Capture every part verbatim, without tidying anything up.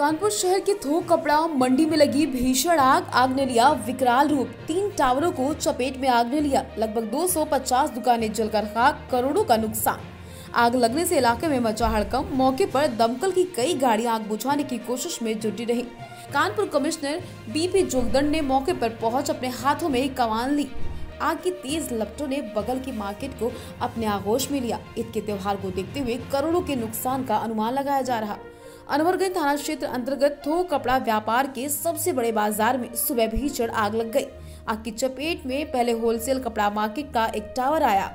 कानपुर शहर की थोक कपड़ा मंडी में लगी भीषण आग आग ने लिया विकराल रूप। तीन टावरों को चपेट में आग ने लिया। लगभग दो सौ पचास दुकानें जलकर खाक, करोड़ों का नुकसान। आग लगने से इलाके में मचा हड़कंप। मौके पर दमकल की कई गाड़ियां आग बुझाने की कोशिश में जुटी रही। कानपुर कमिश्नर बीपी जोगदंड ने मौके पर पहुंच अपने हाथों में कमान ली। आग की तेज लपटों ने बगल की मार्केट को अपने आगोश में लिया। ईद के त्योहार को देखते हुए करोड़ों के नुकसान का अनुमान लगाया जा रहा। अनवरगंज थाना क्षेत्र अंतर्गत थोक कपड़ा व्यापार के सबसे बड़े बाजार में सुबह भीषण आग लग गई। आग की चपेट में पहले होलसेल कपड़ा मार्केट का एक टावर आया।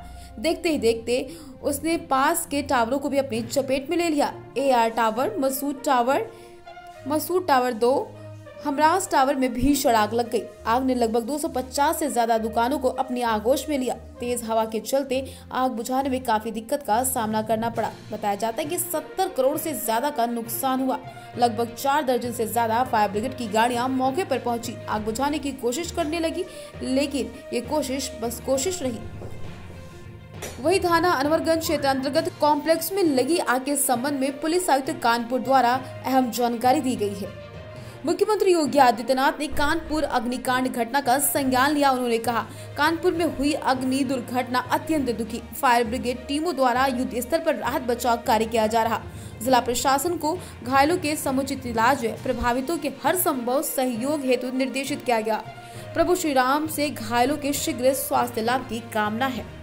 देखते ही देखते उसने पास के टावरों को भी अपनी चपेट में ले लिया। A R tower, Masood tower, Masood tower दो, हमराज टावर में भीषण आग लग गई। आग ने लगभग दो सौ पचास से ज्यादा दुकानों को अपने आगोश में लिया। तेज हवा के चलते आग बुझाने में काफी दिक्कत का सामना करना पड़ा। बताया जाता है कि सत्तर करोड़ से ज्यादा का नुकसान हुआ। लगभग चार दर्जन से ज्यादा फायर ब्रिगेड की गाड़ियां मौके पर पहुंची, आग बुझाने की कोशिश करने लगी, लेकिन ये कोशिश बस कोशिश रही। वही थाना अनवरगंज क्षेत्र अंतर्गत कॉम्प्लेक्स में लगी आग के संबंध में पुलिस आयुक्त कानपुर द्वारा अहम जानकारी दी गई है। मुख्यमंत्री योगी आदित्यनाथ ने कानपुर अग्निकांड घटना का संज्ञान लिया। उन्होंने कहा, कानपुर में हुई अग्नि दुर्घटना अत्यंत दुखी। फायर ब्रिगेड टीमों द्वारा युद्ध स्तर पर राहत बचाव कार्य किया जा रहा। जिला प्रशासन को घायलों के समुचित इलाज व प्रभावितों के हर संभव सहयोग हेतु निर्देशित किया गया। प्रभु श्री राम से घायलों के शीघ्र स्वास्थ्य लाभ की कामना है।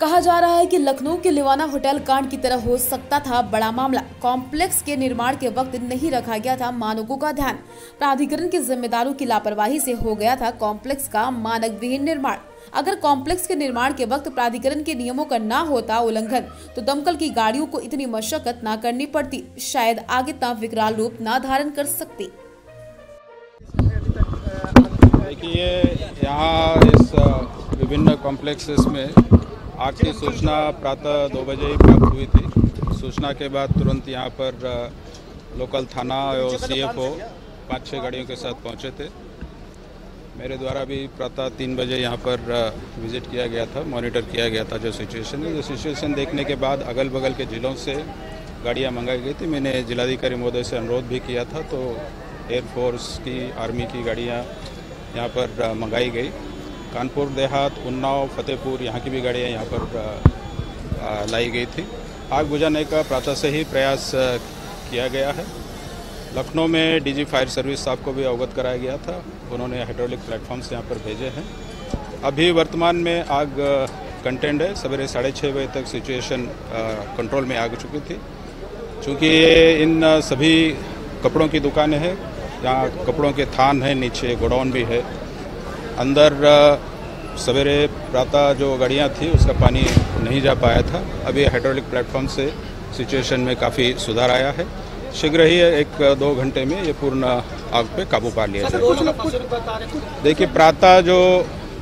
कहा जा रहा है कि लखनऊ के लिवाना होटल कांड की तरह हो सकता था बड़ा मामला। कॉम्प्लेक्स के निर्माण के वक्त नहीं रखा गया था मानकों का ध्यान। प्राधिकरण के जिम्मेदारों की लापरवाही से हो गया था कॉम्प्लेक्स का मानक विहीन निर्माण। अगर कॉम्प्लेक्स के निर्माण के वक्त प्राधिकरण के नियमों का ना होता उल्लंघन, तो दमकल की गाड़ियों को इतनी मशक्कत ना करनी पड़ती। शायद आगे इतना विकराल रूप ना धारण कर सकती। देखिए, यहाँ इस विभिन्न कॉम्प्लेक्सेस में आग की सूचना प्रातः दो बजे ही प्राप्त हुई थी। सूचना के बाद तुरंत यहाँ पर लोकल थाना और सी एफ ओ पाँच छः गाड़ियों के साथ पहुँचे थे। मेरे द्वारा भी प्रातः तीन बजे यहाँ पर विजिट किया गया था, मॉनिटर किया गया था जो सिचुएशन है। जो सिचुएशन देखने के बाद अगल बगल के ज़िलों से गाड़ियाँ मंगाई गई थी। मैंने जिलाधिकारी महोदय से अनुरोध भी किया था, तो एयरफोर्स की, आर्मी की गाड़ियाँ यहाँ पर मंगाई गई। कानपुर देहात, उन्नाव, फतेहपुर, यहाँ की भी गाड़ियाँ यहाँ पर लाई गई थी। आग बुझाने का प्रातः से ही प्रयास किया गया है। लखनऊ में डीजी फायर सर्विस साहब को भी अवगत कराया गया था। उन्होंने हाइड्रोलिक प्लेटफॉर्म्स यहाँ पर भेजे हैं। अभी वर्तमान में आग कंटेंड है। सवेरे साढ़े छः बजे तक सिचुएशन कंट्रोल में आ चुकी थी। चूँकि इन सभी कपड़ों की दुकानें हैं, यहाँ कपड़ों के थान हैं, नीचे गोडाउन भी है। अंदर सवेरे प्रातः जो गाड़ियाँ थी उसका पानी नहीं जा पाया था। अभी हाइड्रोलिक प्लेटफॉर्म से सिचुएशन में काफ़ी सुधार आया है। शीघ्र ही एक दो घंटे में ये पूर्ण आग पे काबू पा लिया जाएगा। देखिए, प्रातः जो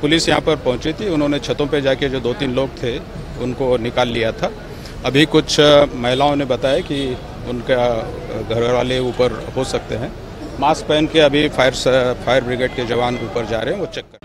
पुलिस यहाँ पर पहुँची थी, उन्होंने छतों पे जाके जो दो तीन लोग थे उनको निकाल लिया था। अभी कुछ महिलाओं ने बताया कि उनका घर वाले ऊपर हो सकते हैं। मास्क पहन के अभी फायर फायर ब्रिगेड के जवान ऊपर जा रहे हैं, वो चेक कर